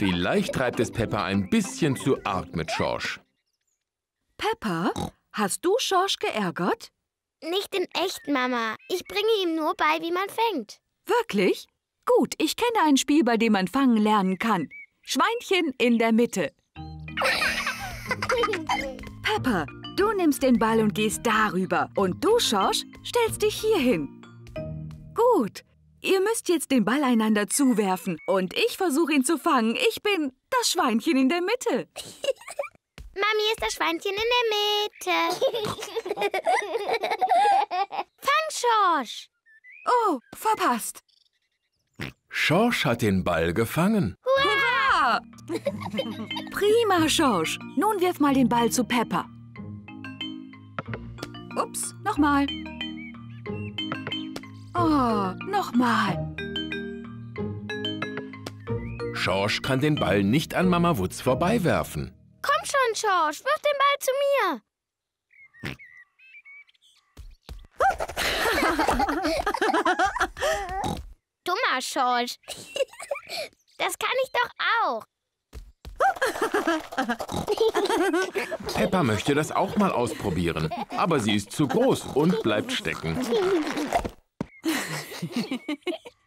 Vielleicht treibt es Peppa ein bisschen zu arg mit Schorsch. Peppa, hast du Schorsch geärgert? Nicht in echt, Mama. Ich bringe ihm nur bei, wie man fängt. Wirklich? Gut, ich kenne ein Spiel, bei dem man fangen lernen kann. Schweinchen in der Mitte. Peppa, du nimmst den Ball und gehst darüber. Und du, Schorsch, stellst dich hier hin. Gut. Ihr müsst jetzt den Ball einander zuwerfen. Und ich versuche ihn zu fangen. Ich bin das Schweinchen in der Mitte. Mami ist das Schweinchen in der Mitte. Fang, Schorsch. Oh, verpasst. Schorsch hat den Ball gefangen. Hurra! Prima, Schorsch. Nun wirf mal den Ball zu Peppa. Ups, nochmal. Oh, nochmal. Schorsch kann den Ball nicht an Mama Wutz vorbeiwerfen. Komm schon, Schorsch, wirf den Ball zu mir. Dummer Schorsch. Das kann ich doch auch. Peppa möchte das auch mal ausprobieren, aber sie ist zu groß und bleibt stecken.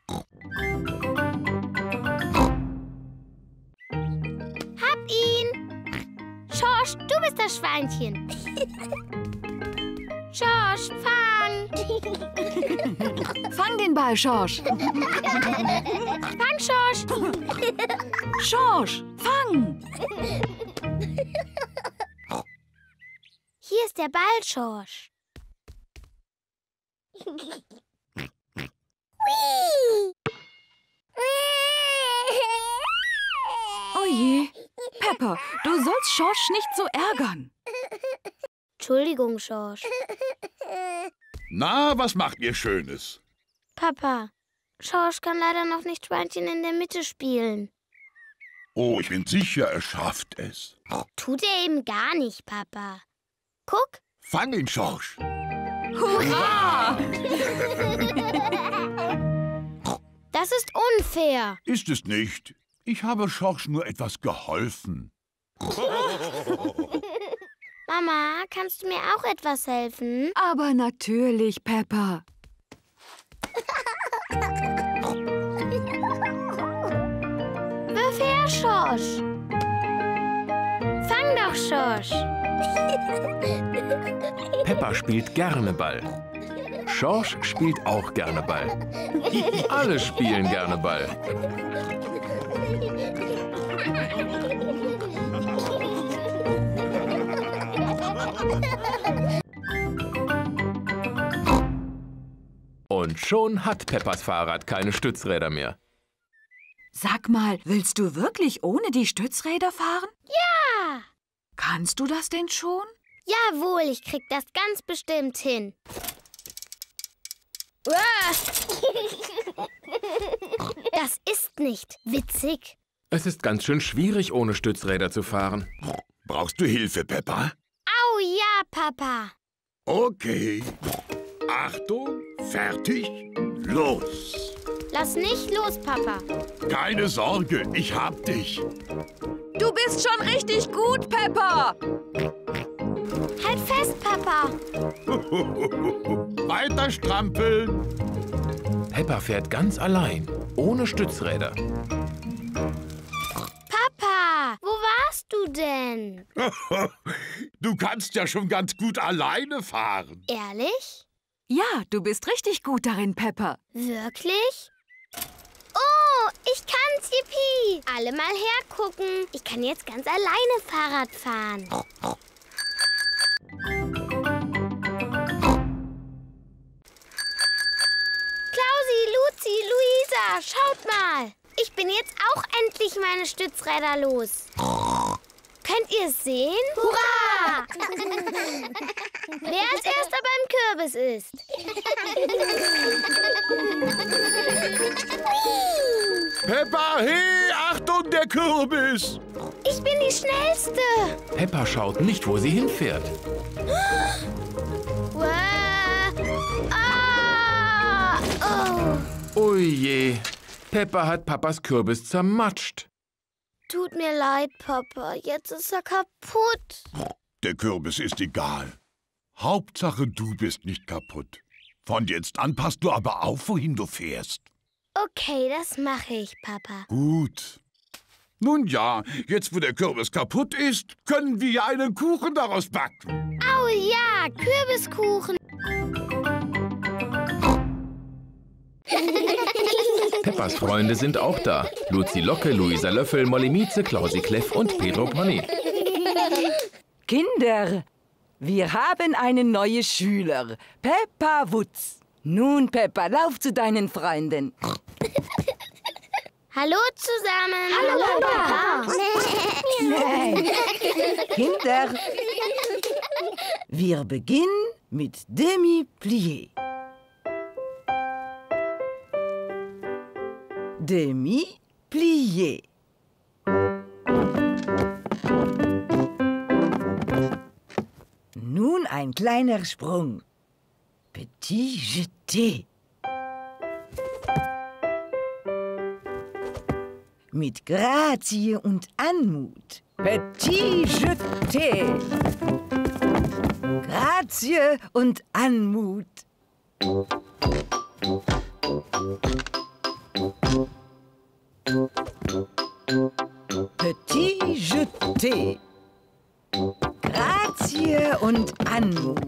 Hab ihn! Schorsch, du bist das Schweinchen. Schorsch, fang! Fang den Ball, Schorsch! Fang, Schorsch! Schorsch, fang! Hier ist der Ball, Schorsch. Oh je, Peppa, du sollst Schorsch nicht so ärgern. Entschuldigung, Schorsch. Na, was macht ihr Schönes? Papa, Schorsch kann leider noch nicht Schweinchen in der Mitte spielen. Oh, ich bin sicher, er schafft es. Tut er eben gar nicht, Papa. Guck. Fang ihn, Schorsch. Hurra! Das ist unfair. Ist es nicht. Ich habe Schorsch nur etwas geholfen. Mama, kannst du mir auch etwas helfen? Aber natürlich, Peppa. Wirf her, Schorsch. Fang doch, Schorsch. Peppa spielt gerne Ball. Schorsch spielt auch gerne Ball. Alle spielen gerne Ball. Und schon hat Peppas Fahrrad keine Stützräder mehr. Sag mal, willst du wirklich ohne die Stützräder fahren? Ja! Kannst du das denn schon? Jawohl, ich krieg das ganz bestimmt hin. Das ist nicht witzig. Es ist ganz schön schwierig, ohne Stützräder zu fahren. Brauchst du Hilfe, Peppa? Oh ja, Papa. Okay. Achtung, fertig, los. Lass nicht los, Papa. Keine Sorge, ich hab dich. Du bist schon richtig gut, Peppa. Halt fest, Papa. Weiter strampeln. Peppa fährt ganz allein, ohne Stützräder. Papa, wo warst du denn? Du kannst ja schon ganz gut alleine fahren. Ehrlich? Ja, du bist richtig gut darin, Peppa. Wirklich? Oh, ich kann's, Yippie. Alle mal hergucken. Ich kann jetzt ganz alleine Fahrrad fahren. Klausi, Luzi, Luisa, schaut mal. Ich bin jetzt auch endlich meine Stützräder los. Könnt ihr es sehen? Hurra! Wer als Erster beim Kürbis ist. Peppa, hey, Achtung, der Kürbis! Ich bin die Schnellste. Peppa schaut nicht, wo sie hinfährt. Oh je, Peppa hat Papas Kürbis zermatscht. Tut mir leid, Papa. Jetzt ist er kaputt. Der Kürbis ist egal. Hauptsache, du bist nicht kaputt. Von jetzt an passt du aber auf, wohin du fährst. Okay, das mache ich, Papa. Gut. Nun ja, jetzt wo der Kürbis kaputt ist, können wir einen Kuchen daraus backen. Au ja, Kürbiskuchen. Peppas Freunde sind auch da. Luzi Locke, Luisa Löffel, Molly Mietze, Klausi Kleff und Pedro Pony. Kinder, wir haben einen neuen Schüler, Peppa Wutz. Nun, Peppa, lauf zu deinen Freunden. Hallo zusammen. Hallo, Papa. Nein. Kinder, wir beginnen mit Demi-Plié. Demi-Plié. Nun ein kleiner Sprung. Petit jeté. Mit Grazie und Anmut. Petit jeté. Grazie und Anmut. Petit jeté. Grazie und Anmut.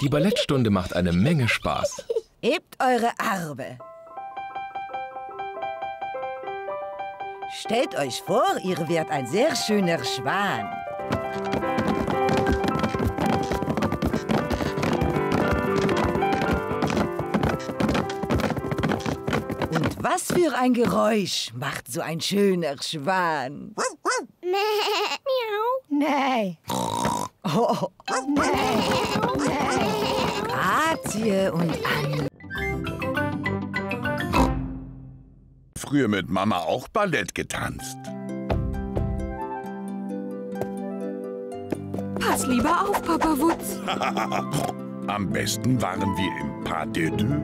Die Ballettstunde macht eine Menge Spaß. Hebt eure Arme. Stellt euch vor, ihr werdet ein sehr schöner Schwan. Und was für ein Geräusch macht so ein schöner Schwan? Miau. Nein. Oh. Grazie und an. Früher mit Mama auch Ballett getanzt. Pass lieber auf, Papa Wutz. Am besten waren wir im Pas de Deux.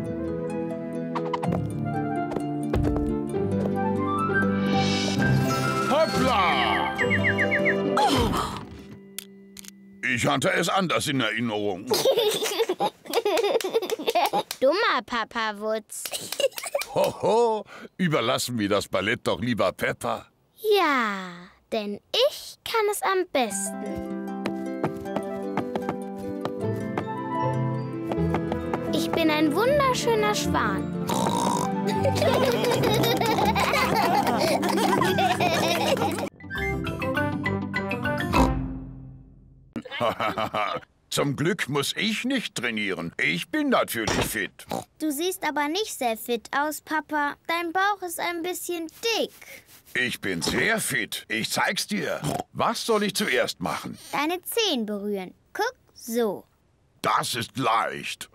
Ich hatte es anders in Erinnerung. Dummer Papa Wutz. Hoho, überlassen wir das Ballett doch lieber Peppa. Ja, denn ich kann es am besten. Ich bin ein wunderschöner Schwan. Zum Glück muss ich nicht trainieren. Ich bin natürlich fit. Du siehst aber nicht sehr fit aus, Papa. Dein Bauch ist ein bisschen dick. Ich bin sehr fit. Ich zeig's dir. Was soll ich zuerst machen? Deine Zehen berühren. Guck, so. Das ist leicht.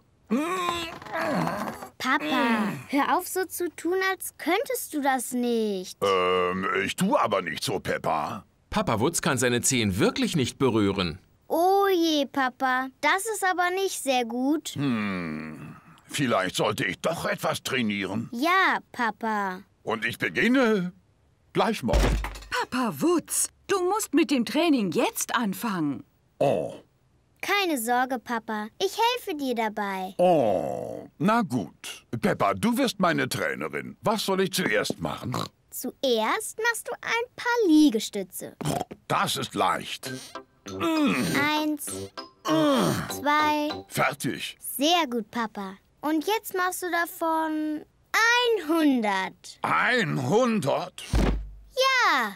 Papa, hör auf so zu tun, als könntest du das nicht. Ich tue aber nicht so, Peppa. Papa Wutz kann seine Zehen wirklich nicht berühren. Oh je, Papa. Das ist aber nicht sehr gut. Vielleicht sollte ich doch etwas trainieren. Ja, Papa. Und ich beginne gleich mal. Papa Wutz, du musst mit dem Training jetzt anfangen. Oh. Keine Sorge, Papa. Ich helfe dir dabei. Oh, na gut. Peppa, du wirst meine Trainerin. Was soll ich zuerst machen? Zuerst machst du ein paar Liegestütze. Das ist leicht. 1, 2... Fertig. Sehr gut, Papa. Und jetzt machst du davon 100. 100? Ja.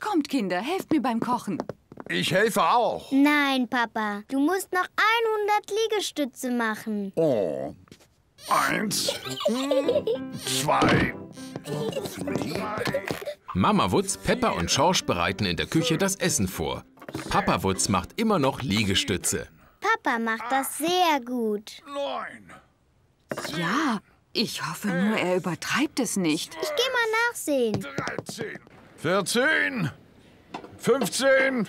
Kommt, Kinder, helft mir beim Kochen. Ich helfe auch. Nein, Papa. Du musst noch 100 Liegestütze machen. Oh. 1, 2... Mama Wutz, Peppa und Schorsch bereiten in der Küche das Essen vor. Papa Wutz macht immer noch Liegestütze. Papa macht das sehr gut. 9. Ja, ich hoffe nur, er übertreibt es nicht. Ich geh mal nachsehen. 13. 14. 15.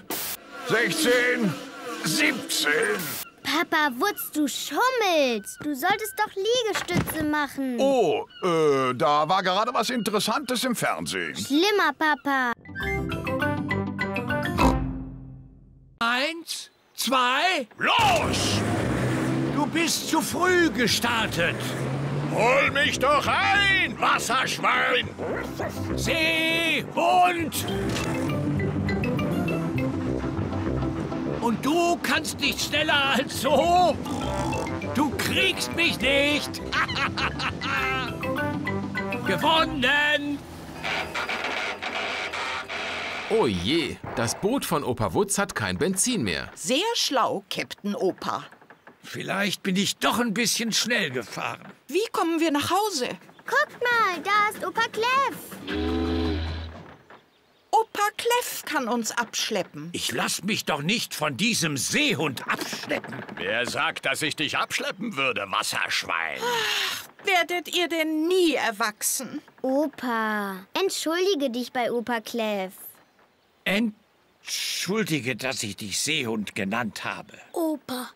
16. 17. Papa Wutz, du schummelst. Du solltest doch Liegestütze machen. Oh, da war gerade was Interessantes im Fernsehen. Schlimmer, Papa. 1, 2, los! Du bist zu früh gestartet. Hol mich doch ein, Wasserschwein! Seehund! Und du kannst nicht schneller als so! Du kriegst mich nicht! Gewonnen! Oh je, das Boot von Opa Wutz hat kein Benzin mehr. Sehr schlau, Captain Opa. Vielleicht bin ich doch ein bisschen schnell gefahren. Wie kommen wir nach Hause? Guck mal, da ist Opa Kleff. Opa Kleff kann uns abschleppen. Ich lass mich doch nicht von diesem Seehund abschleppen. Wer sagt, dass ich dich abschleppen würde, Wasserschwein? Ach, werdet ihr denn nie erwachsen? Opa, entschuldige dich bei Opa Kleff. Entschuldige, dass ich dich Seehund genannt habe. Opa,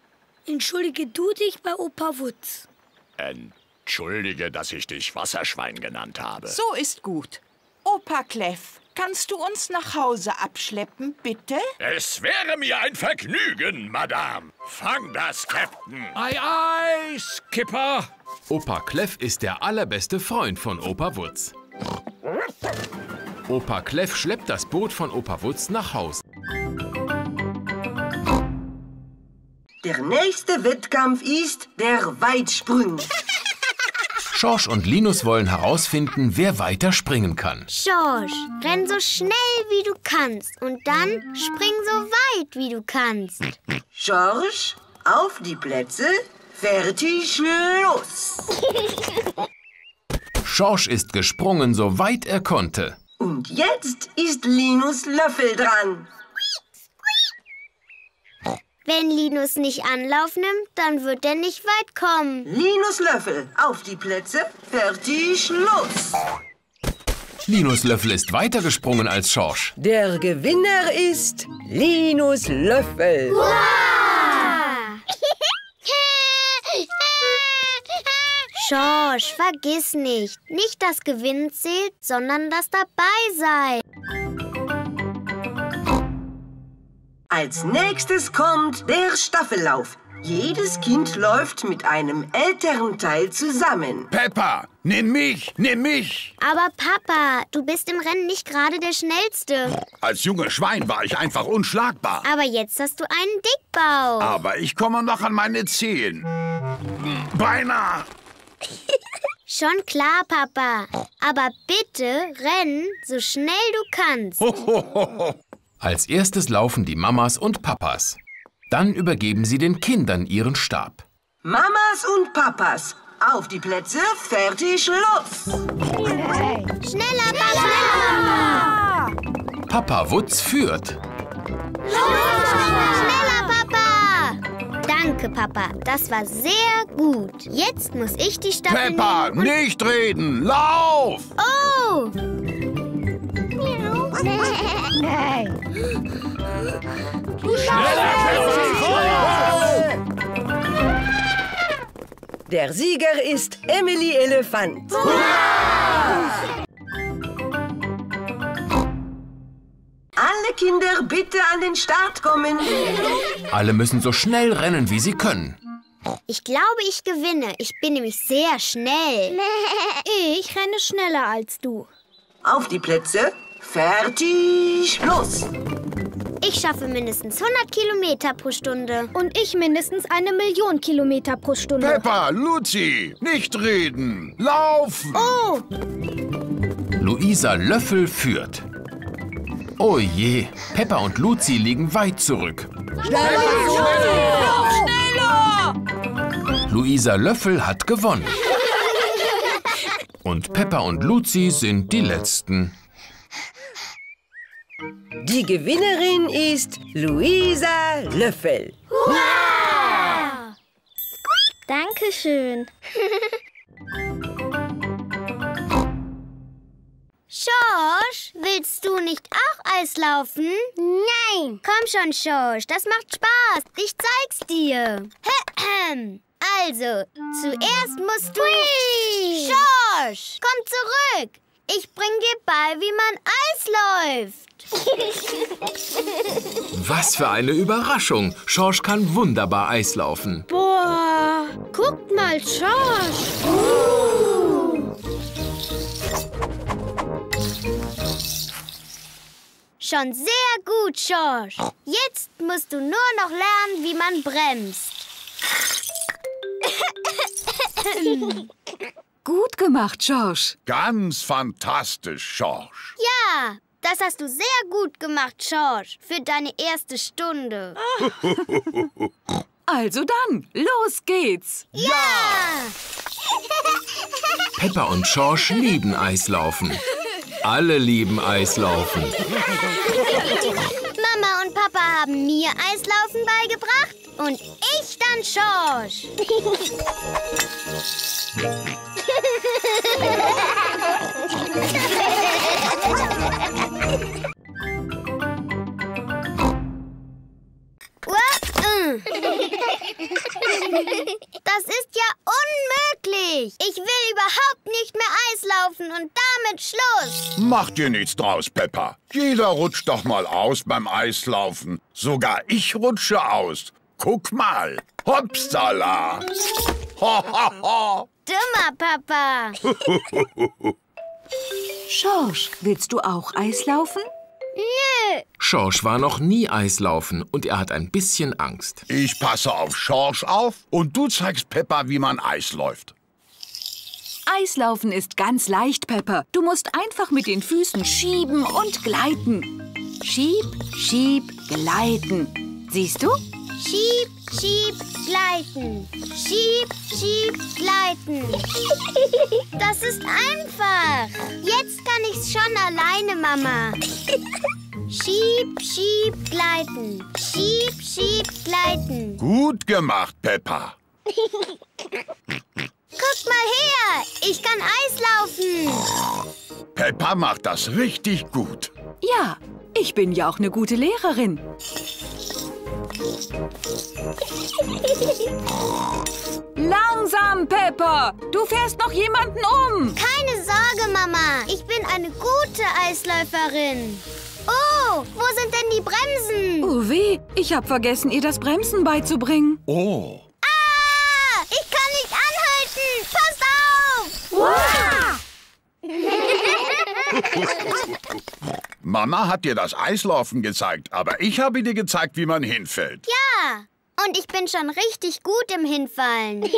entschuldige du dich bei Opa Wutz. Entschuldige, dass ich dich Wasserschwein genannt habe. So ist gut. Opa Kleff, kannst du uns nach Hause abschleppen, bitte? Es wäre mir ein Vergnügen, Madame. Fang das, Captain. Ei, ei, Skipper. Opa Kleff ist der allerbeste Freund von Opa Wutz. Opa Kleff schleppt das Boot von Opa Wutz nach Hause. Der nächste Wettkampf ist der Weitsprung. Schorsch und Linus wollen herausfinden, wer weiter springen kann. Schorsch, renn so schnell, wie du kannst. Und dann spring so weit, wie du kannst. Schorsch, auf die Plätze, fertig, los! Schorsch ist gesprungen, so weit er konnte. Und jetzt ist Linus Löffel dran. Wenn Linus nicht Anlauf nimmt, dann wird er nicht weit kommen. Linus Löffel, auf die Plätze, fertig, los! Linus Löffel ist weiter gesprungen als Schorsch. Der Gewinner ist Linus Löffel. Wow! Schorsch, vergiss nicht. Nicht das Gewinnen zählt, sondern das Dabeisein. Als nächstes kommt der Staffellauf. Jedes Kind läuft mit einem älteren Teil zusammen. Peppa, nimm mich, nimm mich! Aber Papa, du bist im Rennen nicht gerade der Schnellste. Als junges Schwein war ich einfach unschlagbar. Aber jetzt hast du einen Dickbauch. Aber ich komme noch an meine 10. Beinahe! Schon klar, Papa. Aber bitte renn, so schnell du kannst. Ho, ho, ho, ho. Als erstes laufen die Mamas und Papas. Dann übergeben sie den Kindern ihren Stab. Mamas und Papas, auf die Plätze, fertig, los! Hey. Schneller, Papa! Schneller! Papa Wutz führt. Los, schneller, Papa! Danke, Papa, das war sehr gut. Jetzt muss ich die Staffel nehmen. Peppa, nicht reden, lauf! Oh! Der Sieger ist Emily Elefant. Hurra! Alle Kinder bitte an den Start kommen. Alle müssen so schnell rennen, wie sie können. Ich glaube, ich gewinne. Ich bin nämlich sehr schnell. Ich renne schneller als du. Auf die Plätze. Fertig, los! Ich schaffe mindestens 100 Kilometer pro Stunde. Und ich mindestens 1 Million Kilometer pro Stunde. Peppa, Luzi, nicht reden, laufen! Oh! Luisa Löffel führt. Oh je, Peppa und Luzi liegen weit zurück. Schneller, schneller, schneller! Luisa Löffel hat gewonnen. Und Peppa und Luzi sind die Letzten. Die Gewinnerin ist Luisa Löffel. Hurra! Dankeschön. Schorsch, willst du nicht auch Eis laufen? Nein. Komm schon, Schorsch, das macht Spaß. Ich zeig's dir. Also, zuerst musst du... Hui. Schorsch, komm zurück. Ich bring dir bei, wie man Eis läuft. Was für eine Überraschung. Schorsch kann wunderbar Eis laufen. Boah, guckt mal, Schorsch. Schon sehr gut, Schorsch. Jetzt musst du nur noch lernen, wie man bremst. Gut gemacht, Schorsch. Ganz fantastisch, Schorsch. Ja, das hast du sehr gut gemacht, Schorsch, für deine erste Stunde. Also dann, los geht's. Ja! Peppa und Schorsch lieben Eislaufen. Alle lieben Eislaufen. Mama und Papa haben mir Eislaufen beigebracht und ich dann Schorsch. Das ist ja unmöglich. Ich will überhaupt nicht mehr Eislaufen und damit Schluss. Mach dir nichts draus, Peppa. Jeder rutscht doch mal aus beim Eislaufen. Sogar ich rutsche aus. Guck mal. Hopsala. Ho, ho, ho. Dummer Papa. Schorsch, willst du auch Eislaufen? Nö. Schorsch war noch nie Eislaufen und er hat ein bisschen Angst. Ich passe auf Schorsch auf und du zeigst Peppa, wie man Eis läuft. Eislaufen ist ganz leicht, Peppa. Du musst einfach mit den Füßen schieben und gleiten. Schieb, schieb, gleiten. Siehst du? Schieb, schieb, gleiten. Schieb, schieb, gleiten. Das ist einfach. Jetzt kann ich's schon alleine, Mama. Schieb, schieb, gleiten. Schieb, schieb, gleiten. Gut gemacht, Peppa. Guck mal her, ich kann Eislaufen. Peppa macht das richtig gut. Ja, ich bin ja auch eine gute Lehrerin. Langsam, Peppa! Du fährst noch jemanden um! Keine Sorge, Mama. Ich bin eine gute Eisläuferin. Oh, wo sind denn die Bremsen? Oh weh, ich habe vergessen, ihr das Bremsen beizubringen. Oh. Ah! Ich kann nicht anhalten! Passt auf! Wow. Mama hat dir das Eislaufen gezeigt, aber ich habe dir gezeigt, wie man hinfällt. Ja, und ich bin schon richtig gut im Hinfallen.